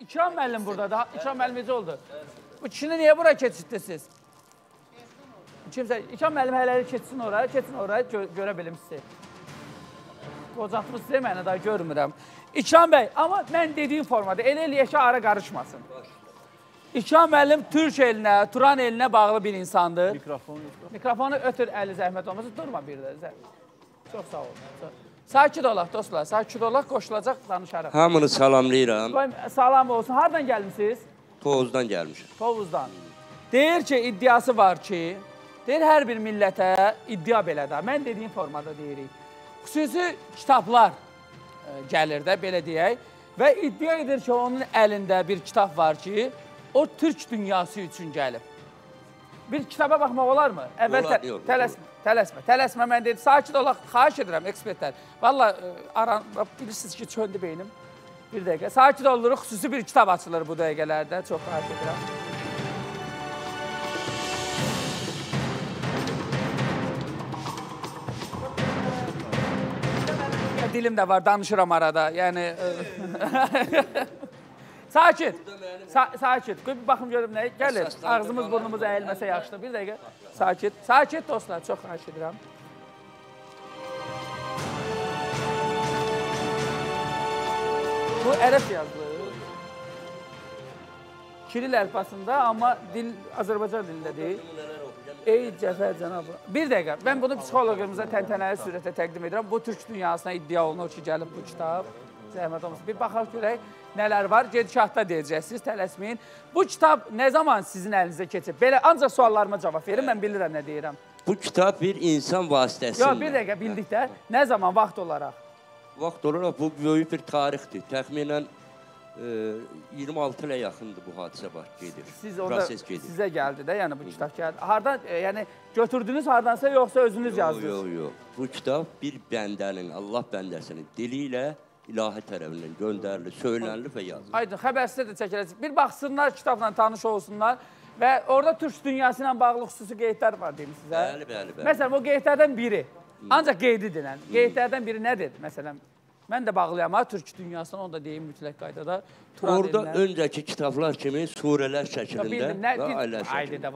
İki amellim burada daha. İki amelimiz oldu. Bu Çin'i niye buraya keçitdi siz? Kimsə iki amellim hələ keçsin oraya, keçsin oraya görə bilim sizi. Qocatmışsınız məni daha görmürəm. İkram bəy, amma mən dediyim formada elə eləyək ki ara qarışmasın. İkram müəllim Türk elinə, Turan elinə bağlı bir insandır. Mikrofonu ötür əli zəhmət olmasın. Durma bir də. Çox sağ olun. Sakit olaq dostlar, sakit olaq, qoşulacaq danışarıq. Hamını salamlayıram. Salam olsun. Hardan gəlmisiniz? Tovuzdan gəlmişəm. Tovuzdan. Deyir ki, iddiası var ki, deyir hər bir millətə iddia belə də. Mən dediyim formada deyirik. Xüsusi kitablar gəlir də, belə deyək. Və iddia edir ki, onun əlində bir kitab var ki, o Türk dünyası üçün gəlib. Bir kitaba baxmaq olar mı? Əvvəl tələsmə, mən dedim, sakit olaq, xahiş edirəm ekspertlər. Valla, bilirsiniz ki, çöndü beynim. Bir dəqiqə, sakit oluruq, xüsusi bir kitab açılır bu dəqiqələrdə, çox xahiş edirəm. Dilim də var, danışıram arada, yəni... Sakit, sakit. Bir baxım görüm nəyə gəlir. Ağzımız, burnumuz əyilməsə yaxşıdır. Bir dəqiqə. Sakit. Sakit dostlar, çox xahiş edirəm. Bu ərəb yazılır. Kiril əlfasında, amma dil Azərbaycan dilində deyil. Ey Cəfər cənabı. Bir dəqiqə, mən bunu psixologumuza təntənəli sürətlə təqdim edirəm. Bu, Türk dünyasına iddia olunur ki, gəlib bu kitab. Zəhmət olmasın. Bir baxaq görək, nələr var. Gedişatda deyəcəksiniz, tələsməyin. Bu kitab nə zaman sizin əlinizə keçib? Belə ancaq suallarıma cavab verin, mən bilirəm nə deyirəm. Bu kitab bir insan vasitəsində. Yox, bir dəqiqə bildik də. Nə zaman, vaxt olaraq? Vaxt olaraq bu böyük bir tarixdir. Təxminən 26 ilə yaxındır bu hadisə var, gedir. Proses gedir. Sizə gəldi də, yəni bu kitab gəldi. Hardan, yəni götürdünüz hardansa, yoxsa özünüz yazdınız? Yox. Bu kitab bir bəndənin, Allah bəndəsinin dili ilə İlahi tərəfindən göndərilir, söylənilir və yazılır. Aydın, xəbərsiz də çəkiləcək. Bir baxsınlar, kitabla tanış olsunlar və orada Türk dünyası ilə bağlı xüsusi qeydlər var, deyim sizə. Bəli. Məsələn, o qeydlərdən biri, ancaq qeydidir, qeydlərdən biri nədir? Məsələn, mən də bağlayam, Türk dünyasını, onu da deyim mütləq qaydada. Orada öncəki kitablar kimi surələr şəkilində və ailə şəkilində.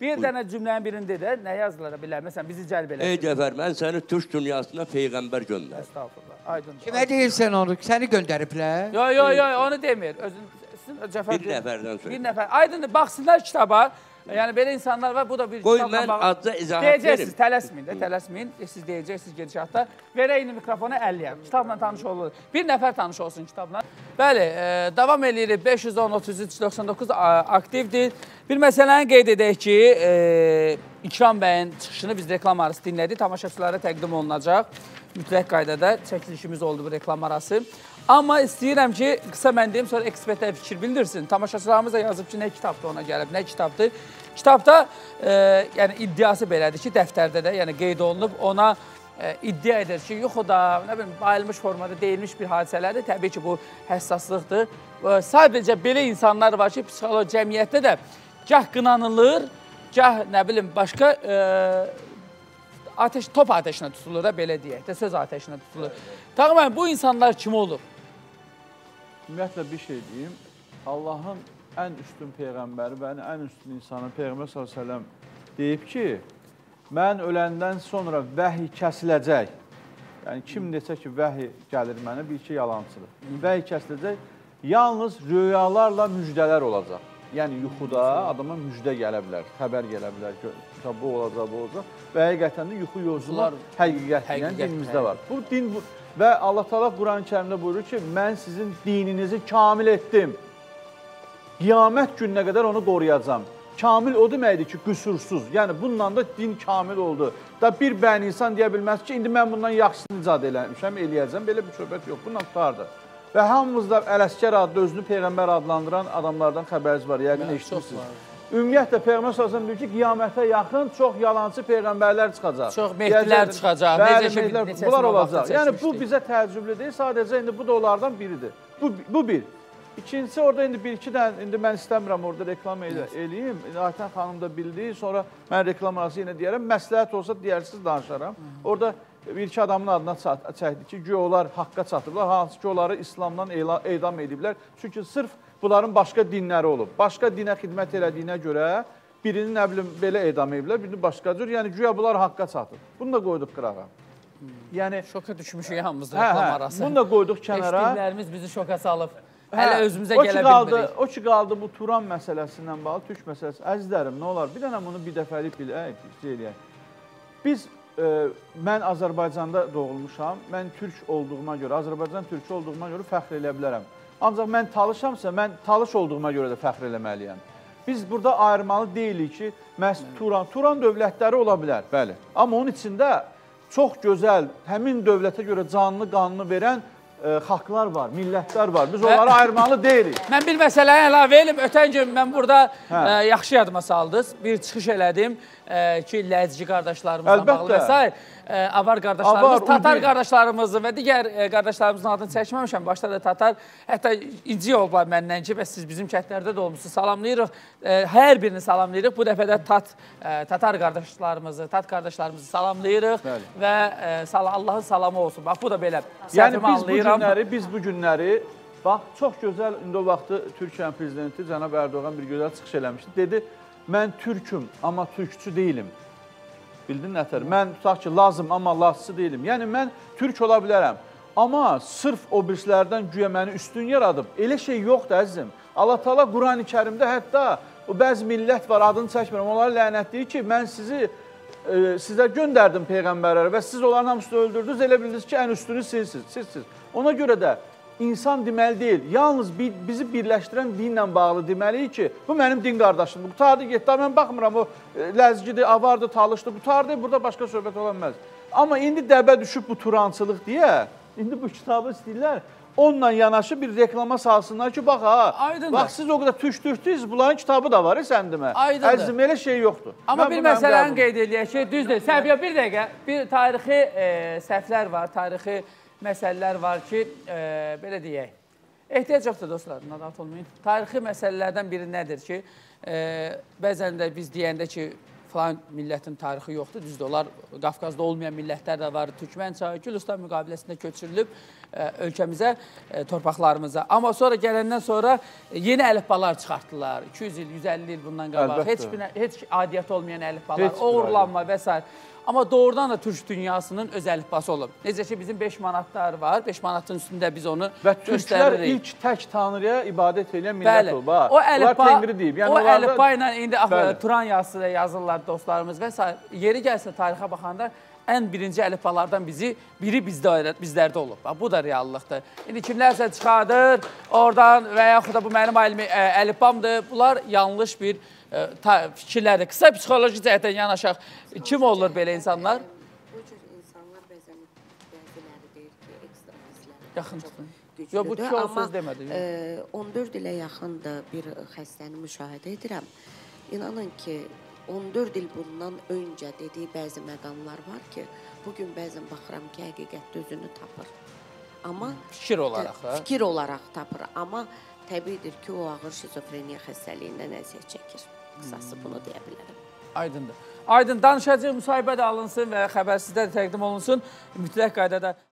Bir dənə cümlənin birində də nə yazılara bilər? Məsələn, bizi cəlb eləyir. Ey Cəfər, mən səni Türk dünyasına Peyğəmbər göndər. Estağfurullah, aydın. Kimə deyirsən onu? Səni göndəriblər? Yox, onu demir. Bir nəfərdən söyləyir. Aydın, baxsınlar kitaba. Yəni, belə insanlar var, bu da bir kitabla bağlı. Qoy, mən adca izahat verim. Deyəcəksiniz, tələsməyin. Siz deyəcəksiniz gedişatda. Verəyin mikrofonu əliyəm. Kitabla tanış olur. Bir nəfər tanış olsun kitabla. Bəli, davam edirik. 510-33-99 aktivdir. Bir məsələni qeyd edək ki, İkram bəyin çıxışını biz reklam arası dinlədik. Tamaşaçılara təqdim olunacaq. Mütləq qaydada çəkilişimiz oldu bu reklam arası. Amma istəyirəm ki, qısa mən deyim, sonra ekspertlər fikir bildirsin. Tamaşaçılarımız da yazıb ki, nə kitabdır ona gəlib, nə kitabdır. Kitabda iddiası belədir ki, dəftərdə də qeyd olunub, ona iddia edir ki, yox o da, nə bilim, bayılmış formada deyilmiş bir hadisələrdir. Təbii ki, bu həssaslıqdır. Sadəcə belə insanlar var ki, psixoloji cəmiyyətdə də gah qınanılır, gah, nə bilim, başqa... Top ateşinə tutulur da, belə deyək də, söz ateşinə tutulur. Tağım, bu insanlar kim olur? Ümumiyyətlə, bir şey deyim. Allahın ən üstün Peyğəmbəri və ən üstün insanı Peyğəmbər s.ə.v deyib ki, mən öləndən sonra vəhi kəsiləcək. Yəni, kim desə ki, vəhi gəlir mənə, bir ki, yalancıdır. Vəhi kəsiləcək, yalnız rüyalarla müjdələr olacaq. Yəni, yuxuda adama müjdə gələ bilər, xəbər gələ bilər, bu olacaq, bu olacaq. Və həqiqətən də yuxu yolculuğu həqiqətən dinimizdə var. Bu din və Allah Teala Quran-ı Kərimdə buyurur ki, mən sizin dininizi kamil etdim. Qiyamət gününə qədər onu qoruyacam. Kamil o deməkdir ki, qüsursuz. Yəni, bununla da din kamil oldu. Da bir bəni insan deyə bilməz ki, indi mən bundan yaxşısını icadə eləmişəm, eləyəcəm, belə bir söhbət yox, bundan tutardır. Və hamımızda Ələskər adlı, özünü Peyğəmbər adlandıran adamlardan xəbəriniz var, yəqin eşitmişsiniz. Ümumiyyətlə, Peyğəmbər s.ə.v deyir ki, qiyamətə yaxın çox yalancı Peyğəmbərlər çıxacaq. Çox mehdilər çıxacaq, bunlar olacaq. Yəni, bu bizə təəccüblü deyil, sadəcə indi bu da onlardan biridir. Bu bir. İkincisi, orada indi bir-iki dənə, indi mən istəmirəm orada reklam eləyim, Aytən xanım da bildi, sonra mən reklam arası yenə deyərəm, məsləhət olsa deyərsiniz danışaram. Orada bir iki adamın adına çəkdi ki, güya onlar haqqa çatırlar, hansı ki onları İslamdan edam ediblər. Çünki sırf bunların başqa dinləri olub. Başqa dinə xidmət elədiyinə görə birini nə bilim belə edam ediblər, birini başqa cür. Yəni güya bunlar haqqa çatır. Bunu da qoyduq qırağa. Yəni şoka düşmüşük hamımızda reklam arası. Bunu da qoyduq kənara. Eşitlərimiz bizi şoka salıb. Hələ özümüzə gələ bilmirik. O ki qaldı bu Turan məsələsindən bağlı, Türk məsələsi. Əzizlərim, nə olar? Bir dənə bunu bir dəfəlik bilək, eləyək. Biz mən Azərbaycanda doğulmuşam, mən türk olduğuma görə, Azərbaycan türkü olduğuma görə fəxr eləyə bilərəm. Ancaq mən talışamsa, mən talış olduğuma görə də fəxr eləməliyəm. Biz burada ayırmalı deyilik ki, məhz Turan dövlətləri ola bilər, bəli. Amma onun içində çox gözəl, həmin dövlətə görə canlı qanını verən xalqlar var, millətlər var. Biz onları ayırmalı deyirik. Mən bir məsələyə əlavə edim. Ötən gün mən burada yaxşı yadıma saldınız. Bir çıxış elədim ki, ləzgi qardaşlarımızla bağlı və s. Avar qardaşlarımız, Tatar qardaşlarımızı və digər qardaşlarımızın adını çəkməmişəm. Başda da Tatar, hətta inci olublar məndən ki, bəs siz bizim kətlərdə də olmuşsunuz. Salamlayırıq, hər birini salamlayırıq. Bu dəfə də Tatar qardaşlarımızı, Tat qardaşlarımızı salamlayırıq və Allahın salamı olsun. Bax, bu da belə səhvimi anlayırıq. Biz bu günləri, bax, çox gözəl, indi o vaxtı Türkiyənin prezidenti Cənab Erdoğan bir gözəl çıxış eləmişdi. Dedi, mən türküm, amma türkçü deyilm. Bildin nətər? Mən tutaq ki, lazım, amma lazçı deyilm. Yəni, mən türk ola bilərəm. Amma sırf o birislərdən güya məni üstün yaradıb. Elə şey yoxdur, əzizim. Allah-Taala Qurani Kərimdə hətta bəzi millət var, adını çəkmirəm, onları lənət deyir ki, mən sizi... Sizə göndərdim Peyğəmbərlərə və siz onların hamısını öldürdünüz, elə bildiniz ki, ən üstünü sizsiz. Ona görə də insan deməli deyil, yalnız bizi birləşdirən dinlə bağlı deməliyik ki, bu mənim din qardaşımdır, bu tarixi getdər, mən baxmıram, o ləzgidir, avardır, talışdır, bu tarixi, burada başqa söhbət olanməz. Amma indi dəbə düşüb bu turançılıq deyə, indi bu kitabı istəyirlər, onunla yanaşı bir reklama salsınlar ki, bax ha, bax siz o qədər tüş-tüşdüyüz, bunların kitabı da var, sən demə. Əzizim, elə şey yoxdur. Amma bir məsələni qeyd eləyək ki, düzdür. Səbiyə, bir dəqiqə, bir tarixi səhvlər var, tarixi məsələlər var ki, belə deyək, ehtiyac yoxdur dostlar, narahat olmayın. Tarixi məsələlərdən biri nədir ki, bəzən də biz deyəndə ki, filan millətin tarixi yoxdur, düzdür, onlar Qafqazda olmayan millətlər də var, Türkmən çayı, Gülüstan müqabiləsində köçürülüb ölkəmizə, torpaqlarımıza. Amma sonra gələndən sonra yeni əlifbalar çıxartdılar, 200 il, 150 il bundan qabaq, heç adiyyat olmayan əlifbalar, oğurlanma və s. Amma doğrudan da Türk dünyasının öz əlifbası olub. Necə ki, bizim 5 manatlar var, 5 manatın üstündə biz onu göstəririk. Və Türklər ilk tək tanrıya ibadət edən millət olub. Onlar tengri deyib. O əlifba ilə indi Turan yazısı da yazırlar dostlarımız və s. Yeri gəlsə tarixə baxanda ən birinci əlifbalardan biri bizlərdə olub. Bu da reallıqdır. İndi kimlərsə çıxadır oradan və yaxud da bu mənim əlifbamdır. Bunlar yanlış bir fikirlərdir. Qısa psixoloji cəhətdən yanaşaq. Kim olur belə insanlar? Bu cür insanlar bəzən bəziləri deyir ki, ekstremistlər yaxındır. Yox, bu ki olsunuz demədi. 14 ilə yaxın da bir xəstəni müşahidə edirəm. İnanın ki, 14 il bundan öncə dediyi bəzi məqamlar var ki, bugün bəzən baxıram ki, həqiqətdə özünü tapır. Fikir olaraq da. Fikir olaraq tapır. Amma təbiidir ki, o ağır şizofreniya xəstəliyindən əziyyət çəkir. Qısası bunu deyə bilərəm. Aydındır. Aydın danışacaq, müsahibə də alınsın və xəbərsizdə də təqdim olunsun. Mütləq qaydada.